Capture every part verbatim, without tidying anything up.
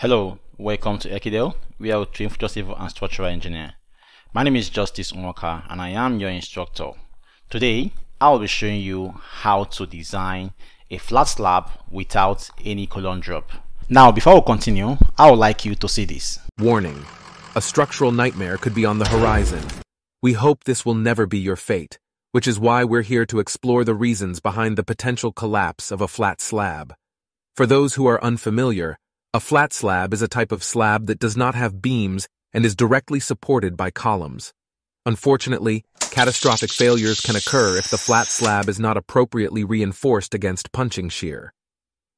Hello, welcome to Ekidel, where we train future civil and structural engineer. My name is Justice Nwoka and I am your instructor. Today, I will be showing you how to design a flat slab without any column drop. Now, before we continue, I would like you to see this. Warning, a structural nightmare could be on the horizon. We hope this will never be your fate, which is why we're here to explore the reasons behind the potential collapse of a flat slab. For those who are unfamiliar, a flat slab is a type of slab that does not have beams and is directly supported by columns. Unfortunately, catastrophic failures can occur if the flat slab is not appropriately reinforced against punching shear.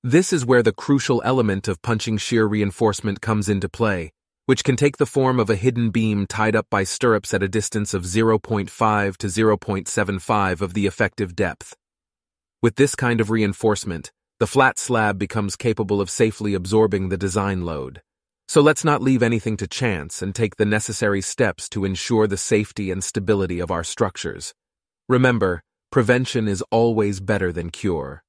This is where the crucial element of punching shear reinforcement comes into play, which can take the form of a hidden beam tied up by stirrups at a distance of zero point five to zero point seven five of the effective depth. With this kind of reinforcement, the flat slab becomes capable of safely absorbing the design load. So let's not leave anything to chance and take the necessary steps to ensure the safety and stability of our structures. Remember, prevention is always better than cure.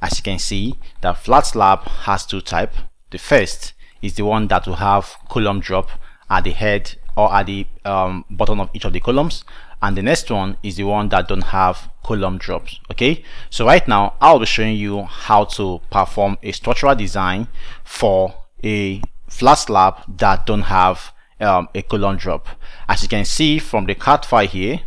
As you can see, the flat slab has two types. The first is the one that will have column drop at the head or at the um, bottom of each of the columns, and the next one is the one that don't have column drops. Okay, so right now I'll be showing you how to perform a structural design for a flat slab that don't have um, a column drop. As you can see from the C A D file here,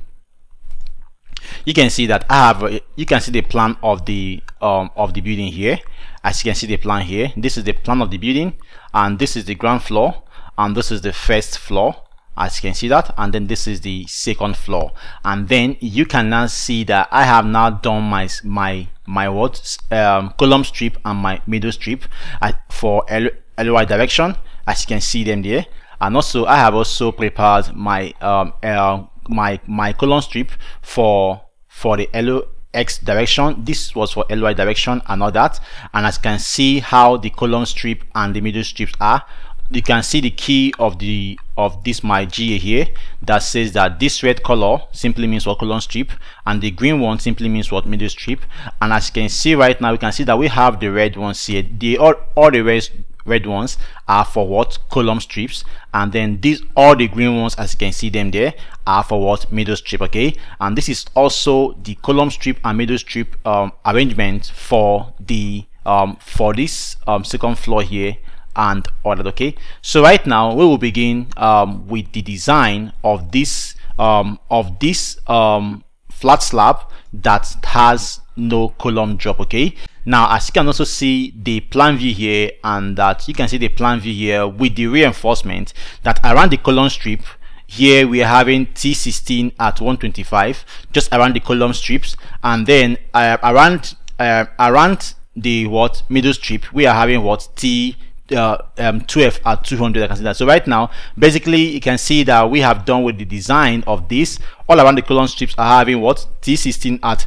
you can see that I have a, you can see the plan of the um, of the building here. As you can see the plan here, this is the plan of the building, and this is the ground floor, and this is the first floor. As you can see that, and then this is the second floor, and then you can now see that I have now done my my my what um, column strip and my middle strip at, for L Y direction. As you can see them there, and also I have also prepared my um, uh, my my column strip for for the L X direction. This was for L Y direction and all that, and as you can see how the column strip and the middle strips are. You can see the key of the of this my G A here that says that this red color simply means what column strip, and the green one simply means what middle strip. And as you can see right now, we can see that we have the red ones here. They all all the red red ones are for what column strips, and then these all the green ones, as you can see them there, are for what middle strip. Okay, and this is also the column strip and middle strip um, arrangement for the um, for this um, second floor here and all that. Okay, so right now we will begin um, with the design of this um, of this um, flat slab that has no column drop. Okay, now as you can also see the plan view here, and that you can see the plan view here with the reinforcement that around the column strip. Here we are having T sixteen at one twenty-five just around the column strips, and then uh, around uh, around the what middle strip we are having what T Uh, um, twelve at two hundred. I can see that. So right now basically you can see that we have done with the design of this. All around the column strips are having what T sixteen at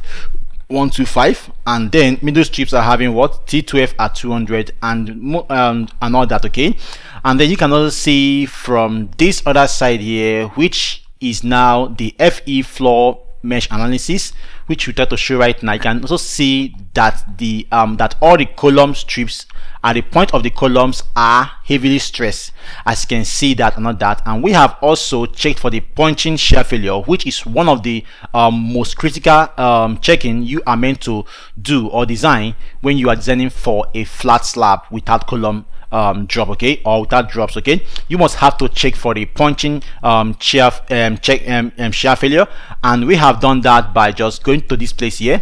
one twenty-five, and then middle strips are having what T twelve at two hundred and um, and all that. Okay, and then you can also see from this other side here, which is now the F E floor mesh analysis, which we try to show right now. You can also see that the um that all the column strips at the point of the columns are heavily stressed, as you can see that and all that. And we have also checked for the punching shear failure, which is one of the um, most critical um, checking you are meant to do or design when you are designing for a flat slab without column um, drop. Okay, or without drops. Okay, you must have to check for the punching um, shear um, check um, um, shear failure, and we have done that by just going to this place here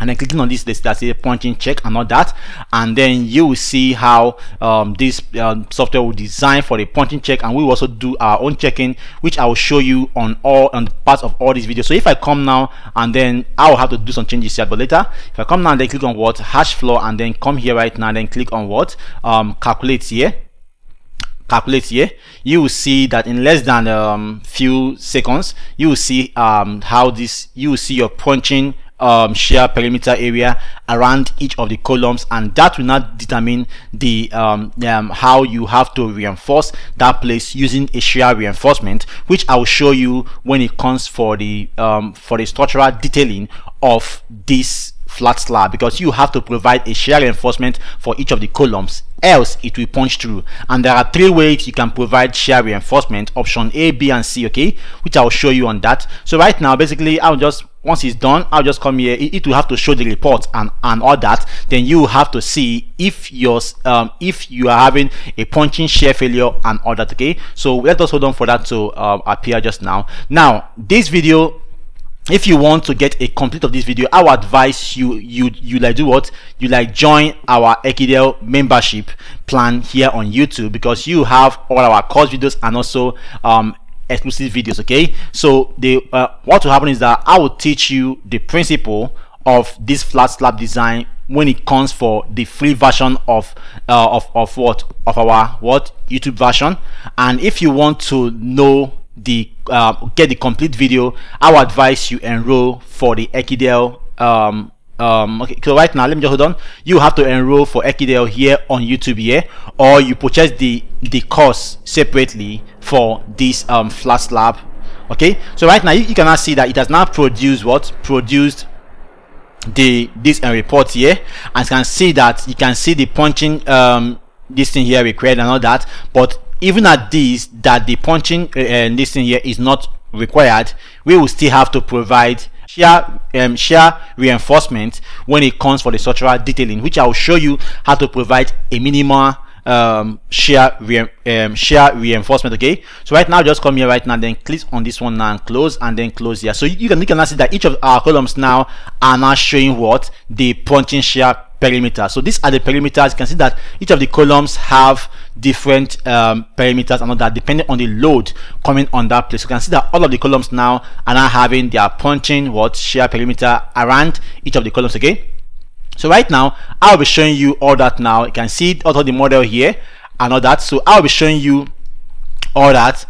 and then clicking on this list that says punching check and all that, and then you will see how um, this uh, software will design for the punching check, and we will also do our own checking, which I will show you on all on the parts of all these videos. So if I come now, and then I will have to do some changes here, but later if I come now and then click on what hash floor, and then come here right now and then click on what um, calculate here calculate here you will see that in less than a um, few seconds you will see um, how this you will see your punching Um, shear perimeter area around each of the columns, and that will not determine the um, um, how you have to reinforce that place using a shear reinforcement, which I will show you when it comes for the um, for the structural detailing of this flat slab, because you have to provide a shear reinforcement for each of the columns, else it will punch through. And there are three ways you can provide shear reinforcement: option A, B and C, okay, which I'll show you on that. So right now basically I'll just, once it's done, I'll just come here. It will have to show the report and and all that. Then you have to see if you're um if you are having a punching shear failure and all that, okay. So let us hold on for that to uh, appear just now. Now this video, if you want to get a complete of this video, I would advise you you you like do what you like join our Ekidel membership plan here on YouTube, because you have all our course videos and also um exclusive videos, okay. So the uh, what will happen is that I will teach you the principle of this flat slab design when it comes for the free version of uh, of of what of our what YouTube version. And if you want to know the uh, get the complete video, I would advise you enroll for the Ekidel um um okay. So right now let me just hold on. You have to enroll for Ekidel here on YouTube here, or you purchase the the course separately for this um flat slab, okay. So right now you, you can now see that it has now produced what produced the this and report here, and you can see that you can see the punching um this thing here required and all that. But even at this, that the punching and uh, this thing here is not required, we will still have to provide shear um, shear reinforcement when it comes for the structural detailing, which I will show you how to provide a minimal um shear re um shear reinforcement, okay. So right now just come here right now, then click on this one now and close, and then close here. So you can you can now see that each of our columns now are now showing what the punching shear perimeter. So these are the perimeters. You can see that each of the columns have different um perimeters and all that, depending on the load coming on that place. You can see that all of the columns now are now having their punching what shear perimeter around each of the columns, okay. So right now I'll be showing you all that. Now you can see also the model here and all that. So I'll be showing you all that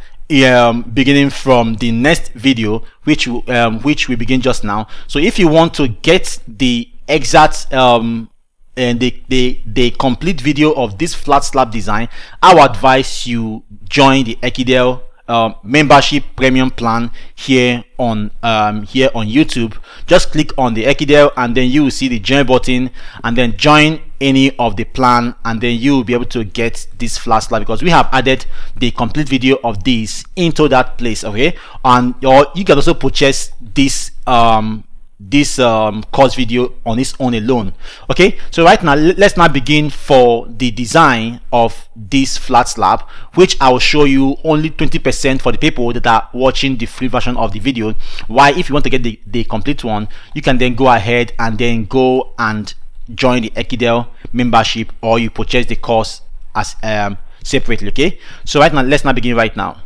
um beginning from the next video, which um which we begin just now. So if you want to get the exact um and the, the the complete video of this flat slab design, I would advise you join the Ekidel um, membership premium plan here on um here on YouTube. Just click on the Ekidel and then you will see the join button, and then join any of the plan, and then you will be able to get this flat slab, because we have added the complete video of this into that place, okay. And or you can also purchase this um this um course video on its own alone, okay. So right now let's now begin for the design of this flat slab, which I will show you only twenty percent for the people that are watching the free version of the video. Why, if you want to get the, the complete one, you can then go ahead and then go and join the Ekidel membership, or you purchase the course as um separately, okay. So right now let's now begin right now.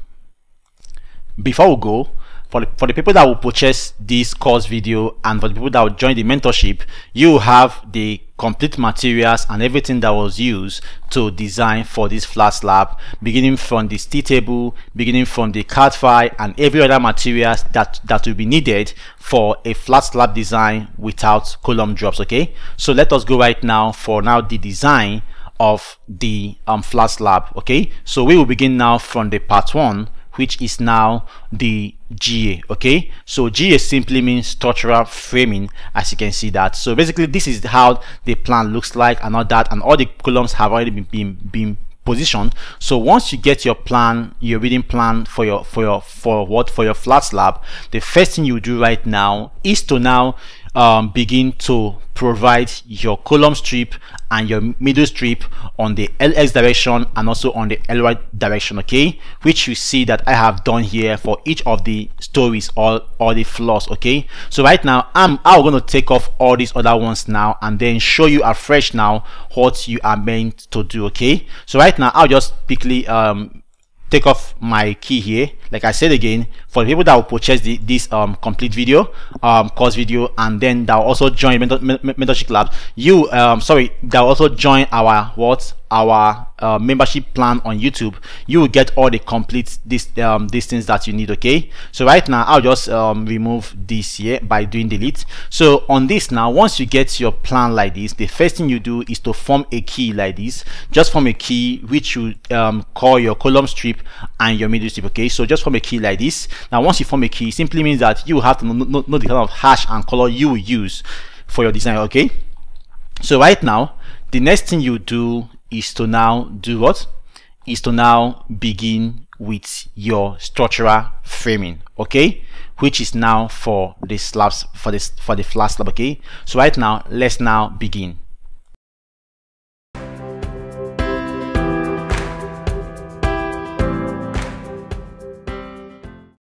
Before we go, For the, for the people that will purchase this course video, and for the people that will join the mentorship, you have the complete materials and everything that was used to design for this flat slab, beginning from the steel table, beginning from the card file, and every other materials that that will be needed for a flat slab design without column drops, okay. So let us go right now for now the design of the um flat slab, okay. So we will begin now from the part one, which is now the G A, okay. So G A simply means structural framing, as you can see that. So basically this is how the plan looks like and all that, and all the columns have already been been, been positioned. So once you get your plan, your reading plan for your for your for what for your flat slab, the first thing you do right now is to now um begin to provide your column strip and your middle strip on the L X direction and also on the L Y direction, okay, which you see that I have done here for each of the stories or all the floors, okay. So right now i'm i'm going to take off all these other ones now and then show you afresh now what you are meant to do, okay. So right now I'll just quickly um take off my key here. Like I said again, for the people that will purchase the, this um complete video um course video, and then that will also join mentor, mentorship labs, you um sorry that will also join our what our uh, membership plan on YouTube, you will get all the complete this um these things that you need, okay. So right now I'll just um remove this here by doing delete. So on this now, once you get your plan like this, the first thing you do is to form a key like this. Just form a key which you um call your column strip and your middle strip, okay. So just form a key like this. Now once you form a key, it simply means that you have to know, know, know the kind of hash and color you will use for your design. Okay, so right now the next thing you do is to now do what is to now begin with your structural framing, okay, which is now for the slabs, for this for the flat slab. Okay, so right now let's now begin.